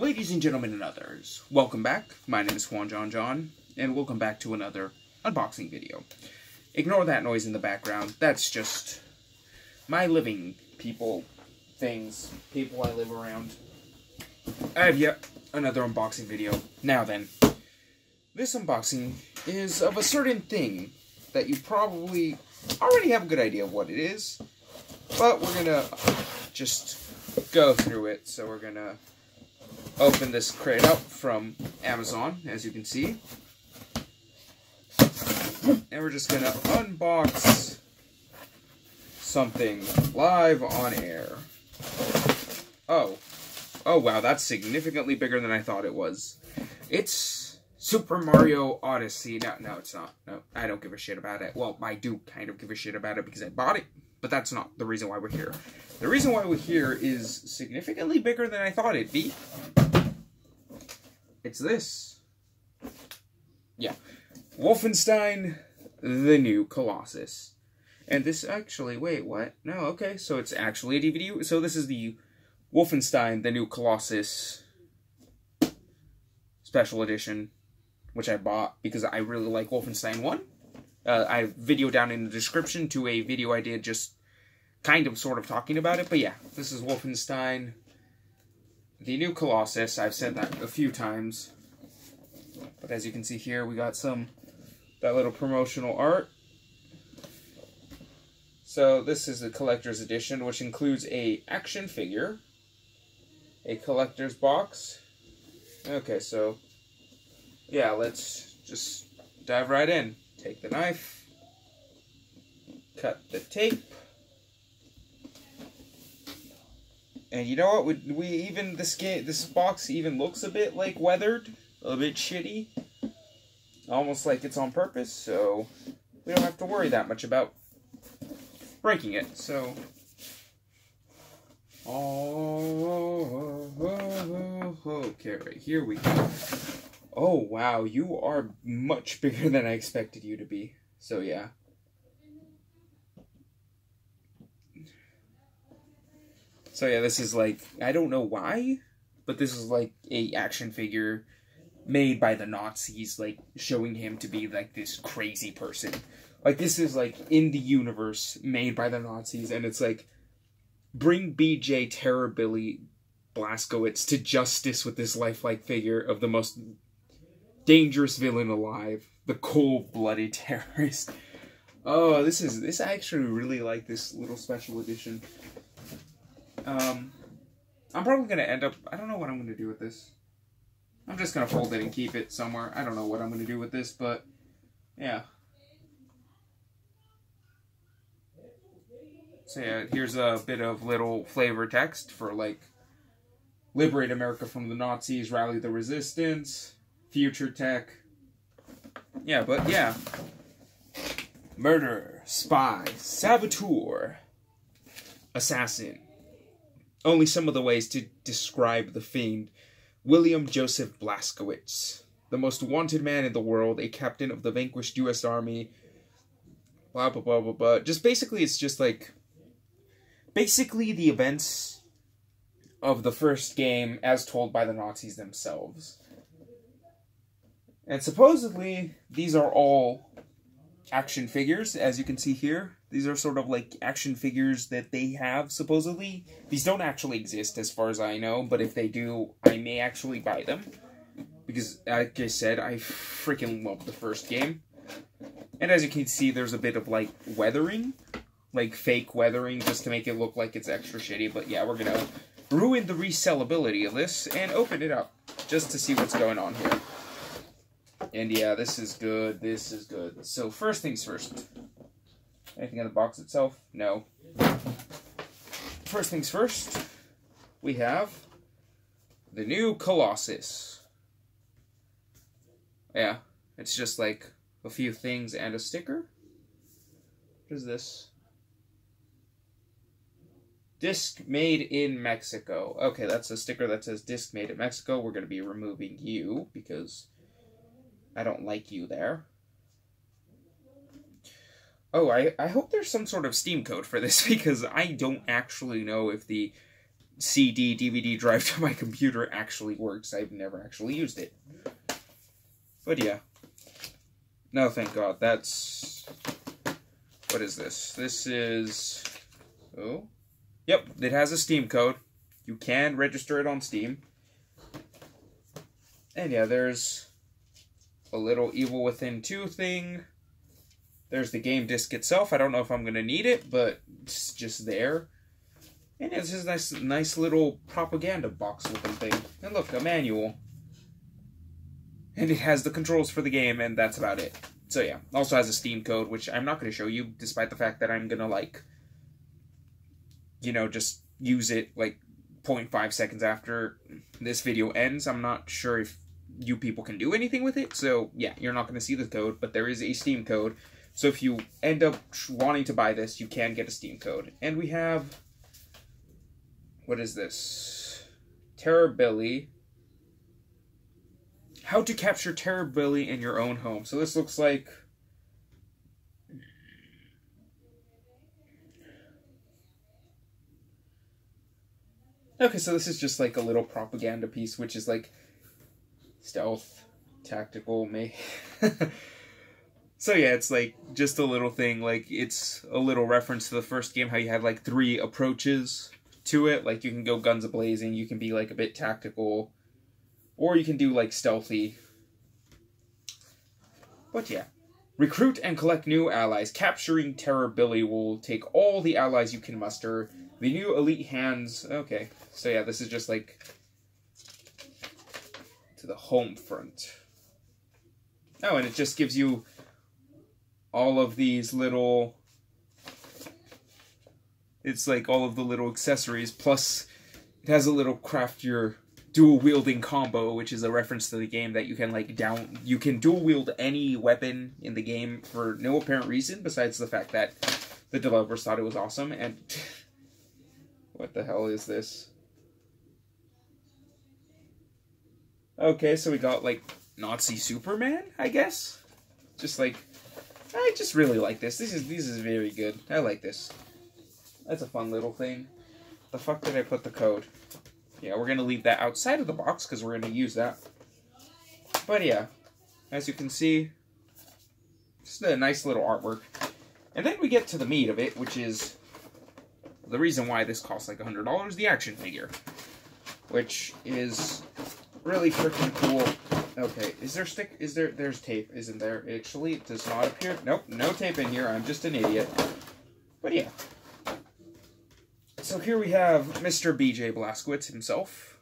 Ladies and gentlemen and others, welcome back. My name is Juan and welcome back to another unboxing video. Ignore that noise in the background. That's just my living people, things, people I live around. I have yet another unboxing video. Now then, this unboxing is of a certain thing that you probably already have a good idea of what it is, but we're gonna just go through it. So we're gonna open this crate up from Amazon, as you can see, and we're just gonna unbox something live on air. Oh wow, that's significantly bigger than I thought it was. It's Super Mario Odyssey. No, it's not. No, I don't give a shit about it. Well, I do kind of give a shit about it because I bought it, but that's not the reason why we're here. The reason why we're here is significantly bigger than I thought it'd be. It's this. Yeah. Wolfenstein The New Colossus. And this actually, wait, what? No, okay, so it's actually a DVD. So this is the Wolfenstein The New Colossus Special Edition, which I bought because I really like Wolfenstein 1. I have video down in the description to a video I did just kind of sort of talking about it. But yeah, this is Wolfenstein The New Colossus. I've said that a few times. But as you can see here, we got some, that little promotional art. So this is the collector's edition, which includes a action figure, a collector's box. Okay, so yeah, let's just dive right in. Take the knife, cut the tape, and you know what? This box even looks a bit like weathered, a bit shitty, almost like it's on purpose. So we don't have to worry that much about breaking it. So, okay, right here we go. Oh, wow, you are much bigger than I expected you to be. So, yeah. So, yeah, this is like, I don't know why, but this is like a action figure made by the Nazis, like, showing him to be like this crazy person. Like, this is like in the universe made by the Nazis, and it's like, bring BJ Blazkowicz to justice with this lifelike figure of the most dangerous villain alive, the cold-blooded terrorist. Oh, this I actually really like this little special edition. I'm probably gonna end up, I don't know what I'm gonna do with this. I'm just gonna fold it and keep it somewhere. I don't know what I'm gonna do with this, but yeah. So yeah, here's a bit of little flavor text for like, liberate America from the Nazis, rally the resistance, future tech. Yeah, but yeah. Murderer, spy, saboteur, assassin. Only some of the ways to describe the fiend. William Joseph Blazkowicz, the most wanted man in the world, a captain of the vanquished U.S. Army. Blah, blah, blah, blah, blah. Just basically, it's just like, basically the events of the first game as told by the Nazis themselves. And supposedly, these are all action figures, as you can see here. These are sort of like action figures that they have, supposedly. These don't actually exist, as far as I know, but if they do, I may actually buy them. Because, like I said, I freaking love the first game. And as you can see, there's a bit of, like, weathering. Like, fake weathering, just to make it look like it's extra shitty. But yeah, we're gonna ruin the resellability of this and open it up, just to see what's going on here. And yeah, this is good, this is good. So first things first. Anything in the box itself? No. First things first, we have the new Colossus. Yeah, it's just like a few things and a sticker. What is this? Disc made in Mexico. Okay, that's a sticker that says disc made in Mexico. We're going to be removing you because I don't like you there. Oh, I hope there's some sort of Steam code for this because I don't actually know if the CD, DVD drive to my computer actually works. I've never actually used it. But yeah. No, thank God. That's... What is this? This is... Oh. Yep, it has a Steam code. You can register it on Steam. And yeah, there's a little Evil Within 2 thing. There's the game disc itself. I don't know if I'm going to need it, but it's just there. And it's this nice little propaganda box looking thing. And look, a manual. And it has the controls for the game, and that's about it. So yeah, also has a Steam code, which I'm not going to show you, despite the fact that I'm going to, like, you know, just use it, like, 0.5 seconds after this video ends. I'm not sure if you people can do anything with it, so yeah, you're not going to see the code, but there is a Steam code. So if you end up wanting to buy this, you can get a Steam code. And we have... What is this? Terrorbilly. How to capture Terrorbilly in your own home. So this looks like... Okay, so this is just like a little propaganda piece, which is like... Stealth. Tactical. May... So yeah, it's like just a little thing, like it's a little reference to the first game, how you had like 3 approaches to it. Like you can go guns a-blazing, you can be like a bit tactical, or you can do like stealthy. But yeah. Recruit and collect new allies. Capturing Terrorbilly will take all the allies you can muster. The new elite hands... Okay. So yeah, this is just like... to the home front. Oh, and it just gives you... all of these little, it's like all of the little accessories, plus it has a little craft your dual wielding combo, which is a reference to the game that you can like you can dual wield any weapon in the game for no apparent reason besides the fact that the developers thought it was awesome. And what the hell is this? Okay, so we got like Nazi Superman, I guess. Just like, I just really like this. This is very good. I like this. That's a fun little thing. The fuck did I put the code? Yeah, we're going to leave that outside of the box because we're going to use that. But yeah, as you can see, just a nice little artwork. And then we get to the meat of it, which is the reason why this costs like $100, the action figure. Which is really freaking cool. Okay, is there stick? Is there? There's tape, isn't there? Actually, it does not appear. Nope, no tape in here. I'm just an idiot. But yeah. So here we have Mr. BJ Blazkowicz himself.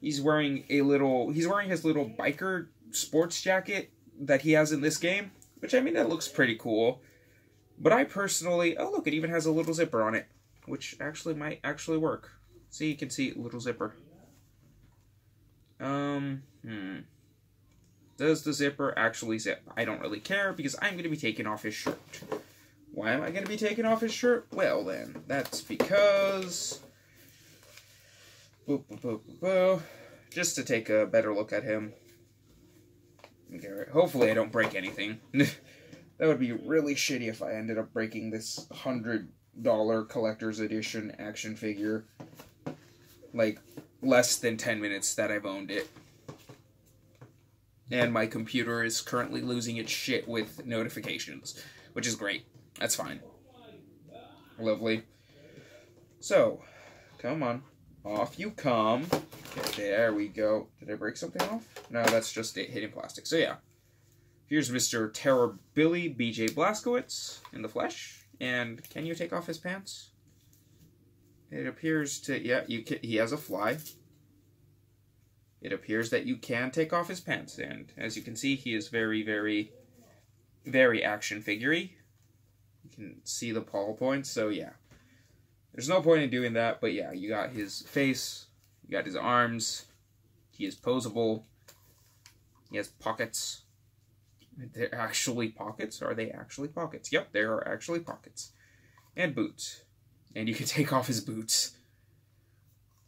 He's wearing a little. He's wearing his little biker sports jacket that he has in this game, which I mean that looks pretty cool. But I personally, oh look, it even has a little zipper on it, which actually might actually work. See, you can see little zipper. Does the zipper actually zip? I don't really care because I'm going to be taking off his shirt. Why am I going to be taking off his shirt? Well then, that's because... Boop, boop, boop, boop, boop. Just to take a better look at him. Okay, right. Hopefully I don't break anything. That would be really shitty if I ended up breaking this $100 collector's edition action figure. Like, less than 10 minutes that I've owned it. And my computer is currently losing its shit with notifications, which is great. That's fine. Lovely. So, come on. Off you come. Okay, there we go. Did I break something off? No, that's just it hitting plastic. So, yeah. Here's Mr. Terrorbilly BJ Blazkowicz in the flesh. And can you take off his pants? It appears to... Yeah, you can, he has a fly. It appears that you can take off his pants, and as you can see, he is very, very, very action figure-y. You can see the paw points, so yeah. There's no point in doing that, but yeah, you got his face, you got his arms, he is posable, he has pockets. They're actually pockets? Are they actually pockets? Yep, there are actually pockets. And boots. And you can take off his boots.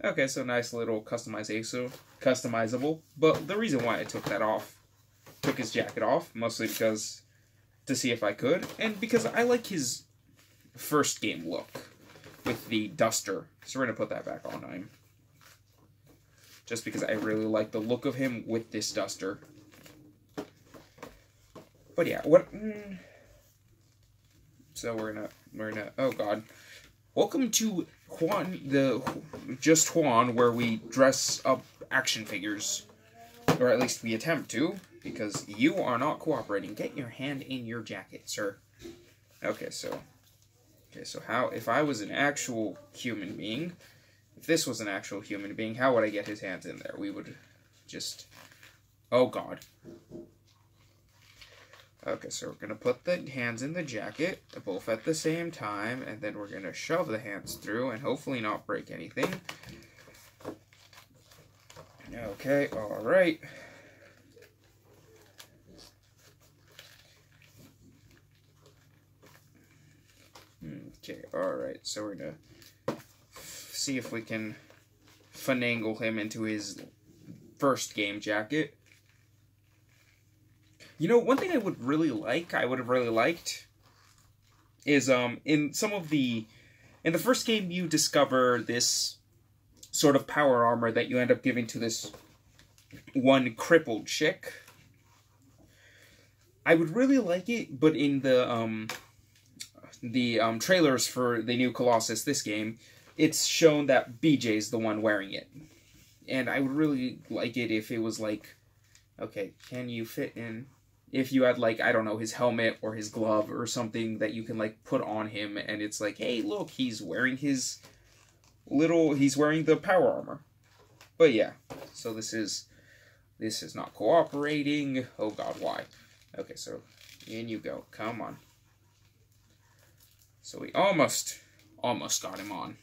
Okay, so nice little customizable. But the reason why I took that off, took his jacket off, mostly because, to see if I could, and because I like his first game look. with the duster. So we're going to put that back on him. Just because I really like the look of him with this duster. But yeah, what... So we're gonna, oh god. Welcome to Juan, just Juan, where we dress up action figures. Or at least we attempt to, because you are not cooperating. Get your hand in your jacket, sir. Okay, so how, if I was an actual human being, if this was an actual human being, how would I get his hands in there? We would just, oh god. Okay, so we're going to put the hands in the jacket, both at the same time, and then we're going to shove the hands through and hopefully not break anything. Okay, alright. Okay, alright, so we're going to see if we can finagle him into his first game jacket. You know, one thing I would have really liked, is in some of the... In the first game, you discover this sort of power armor that you end up giving to this one crippled chick. I would really like it, but in the trailers for the new Colossus, this game, it's shown that BJ's the one wearing it. And I would really like it if it was like, okay, can you fit in... If you had, like, I don't know, his helmet or his glove or something that you can, like, put on him, and it's like, hey, look, he's wearing his little... He's wearing the power armor. But, yeah. So, this is not cooperating. Oh, God, why? Okay, so, in you go. Come on. So, we almost got him on.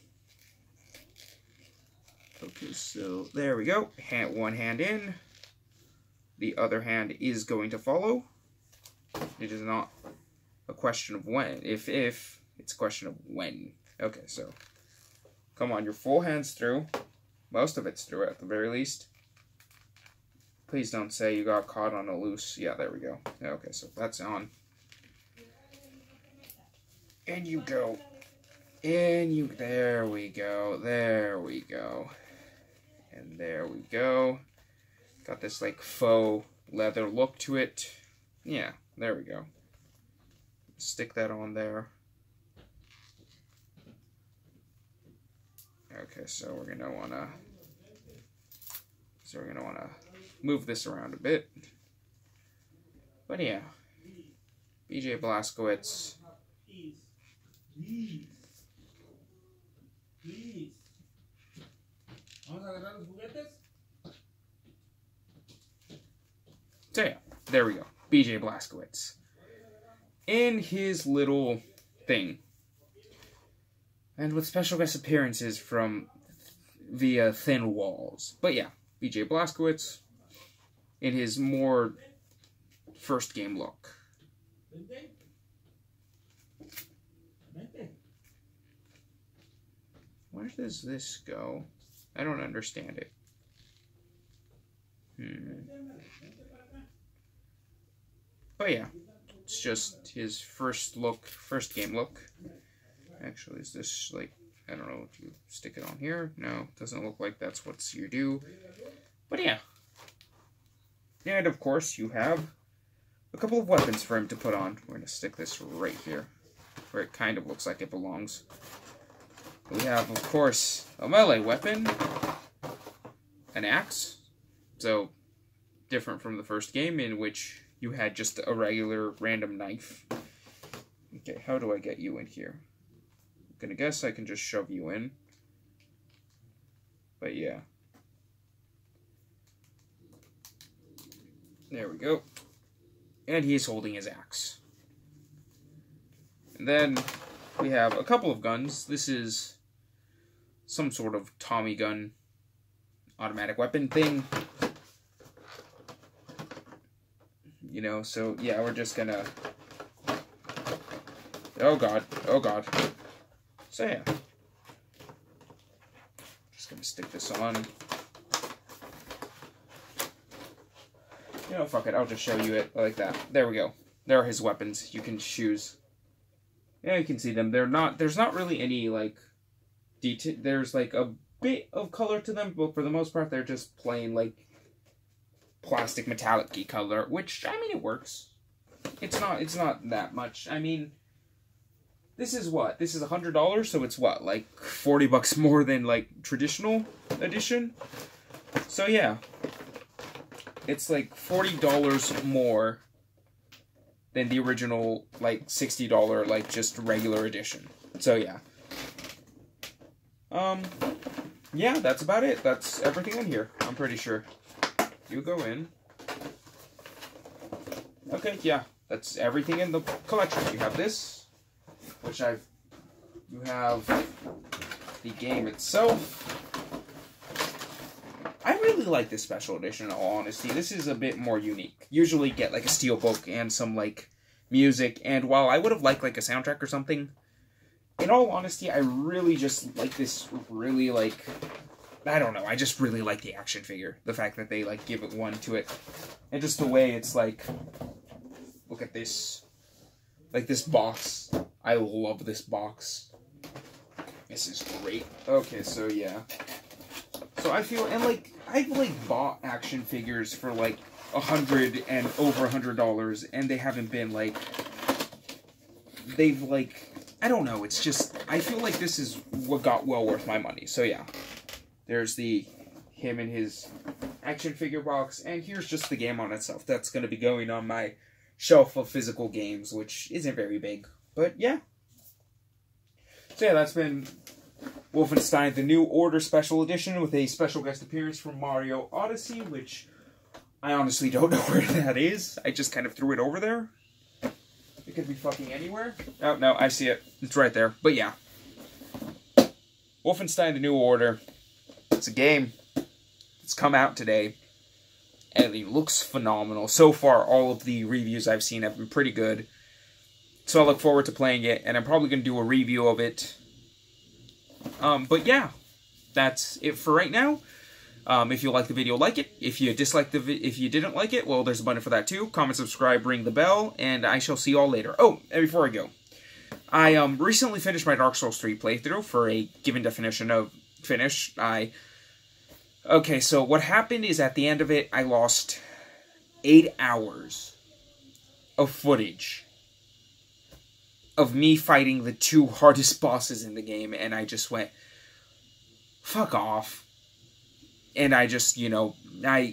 Okay, so, there we go. One hand in. The other hand is going to follow. It is not a question of when. If, it's a question of when. Okay, so, come on, your full hand's through. Most of it's through, at the very least. Please don't say you got caught on a loose. Yeah, there we go. Okay, so that's on. In you go. In you, there we go. There we go. And there we go. Got this, like, faux leather look to it. Yeah, there we go. Stick that on there. Okay, so we're gonna wanna move this around a bit. But yeah, BJ Blazkowicz. Please. So yeah, there we go. BJ Blazkowicz. In his little thing. And with special guest appearances from via Thin Walls. But yeah, BJ Blazkowicz in his more first game look. Where does this go? I don't understand it. But yeah, it's just his first game look. Actually, is this like, I don't know, if you stick it on here? No, it doesn't look like that's what's you do. But yeah. And of course, you have a couple of weapons for him to put on. We're going to stick this right here, where it kind of looks like it belongs. We have, of course, a melee weapon, an axe. So, different from the first game in which... You had just a regular random knife. Okay, how do I get you in here? I'm gonna guess I can just shove you in. But yeah. There we go. And he's holding his axe. And then we have a couple of guns. This is some sort of Tommy gun automatic weapon thing. You know, so, yeah, we're just gonna... Oh, God. Oh, God. So, yeah. Just gonna stick this on. You know, fuck it. I'll just show you it like that. There we go. There are his weapons. You can choose. Yeah, you can see them. There's not really any, like, there's like a bit of color to them, but for the most part, they're just plain like plastic metallic-y color, which, I mean, it works. It's not that much. I mean, this is what? This is $100, so it's what? Like $40 more than like traditional edition? So yeah, it's like $40 more than the original like $60 like just regular edition. So yeah. Yeah, that's about it. That's everything in here, I'm pretty sure. You go in. Okay, yeah, that's everything in the collection. You have this, which you have the game itself. I really like this special edition, in all honesty. This is a bit more unique. Usually get like a steelbook and some like music, and while I would have liked like a soundtrack or something, in all honesty, I really just like this really like, I don't know, I just really like the action figure. The fact that they like give it one to it. And just the way it's like, look at this. Like this box. I love this box. This is great. Okay, so yeah. So I feel, and like, I've like bought action figures for like $100 and over $100, and they haven't been like, they've like, I don't know, it's just, I feel like this is what got well worth my money. So yeah, there's the, him and his action figure box, and here's just the game on itself. That's going to be going on my shelf of physical games, which isn't very big, but yeah. So yeah, that's been Wolfenstein The New Order Special Edition with a special guest appearance from Mario Odyssey, which I honestly don't know where that is. I just kind of threw it over there. It could be fucking anywhere. Oh, no, I see it. It's right there. But yeah. Wolfenstein The New Order. It's a game. It's come out today. And it looks phenomenal. So far, all of the reviews I've seen have been pretty good. So I look forward to playing it. And I'm probably going to do a review of it. But yeah. That's it for right now. If you like the video, like it. If you dislike if you didn't like it, well, there's a button for that too. Comment, subscribe, ring the bell, and I shall see you all later. Oh, and before I go, I recently finished my Dark Souls 3 playthrough for a given definition of finish. Okay, so what happened is at the end of it, I lost 8 hours of footage of me fighting the 2 hardest bosses in the game, and I just went, fuck off. And I just, you know,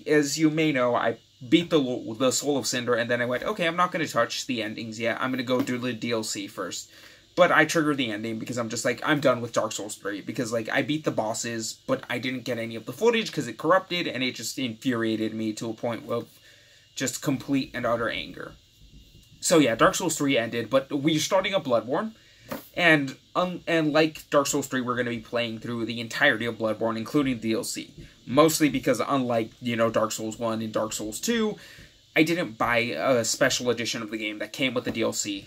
as you may know, I beat the Soul of Cinder, and then I went, okay, I'm not going to touch the endings yet. I'm going to go do the DLC first. But I triggered the ending because I'm just like, I'm done with Dark Souls 3. Because, like, I beat the bosses, but I didn't get any of the footage because it corrupted, and it just infuriated me to a point of just complete and utter anger. So, yeah, Dark Souls 3 ended, but we're starting up Bloodborne. And like Dark Souls 3, we're going to be playing through the entirety of Bloodborne, including DLC. Mostly because unlike, you know, Dark Souls 1 and Dark Souls 2, I didn't buy a special edition of the game that came with the DLC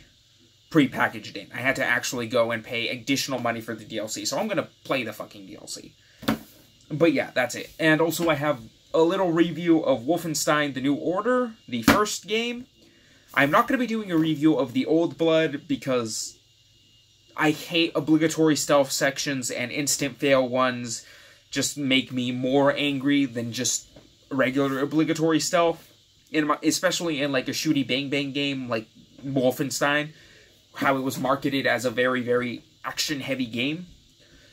pre-packaged in. I had to actually go and pay additional money for the DLC, so I'm going to play the fucking DLC. But yeah, that's it. And also I have a little review of Wolfenstein The New Order, the first game. I'm not going to be doing a review of The Old Blood because I hate obligatory stealth sections, and instant fail ones just make me more angry than just regular obligatory stealth. Especially in like a shooty bang bang game like Wolfenstein, how it was marketed as a very, very action heavy game.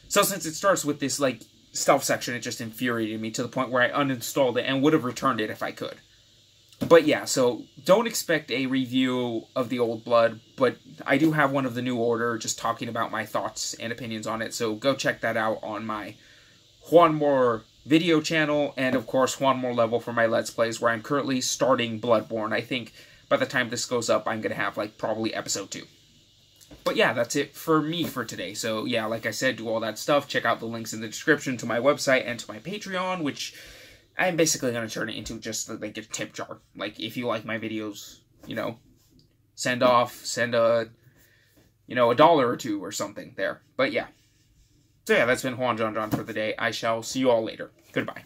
So since it starts with this like stealth section, it just infuriated me to the point where I uninstalled it and would have returned it if I could. But yeah, so don't expect a review of The Old Blood, but I do have one of The New Order just talking about my thoughts and opinions on it, so go check that out on my Juan More video channel, and of course Juan More Level for my Let's Plays, where I'm currently starting Bloodborne. I think by the time this goes up, I'm going to have like probably episode 2. But yeah, that's it for me for today. So yeah, like I said, do all that stuff. Check out the links in the description to my website and to my Patreon, which I'm basically going to turn it into just like a tip jar. Like, if you like my videos, you know, send a, you know, $1 or $2 or something there. But yeah. So yeah, that's been Juan John John for the day. I shall see you all later. Goodbye.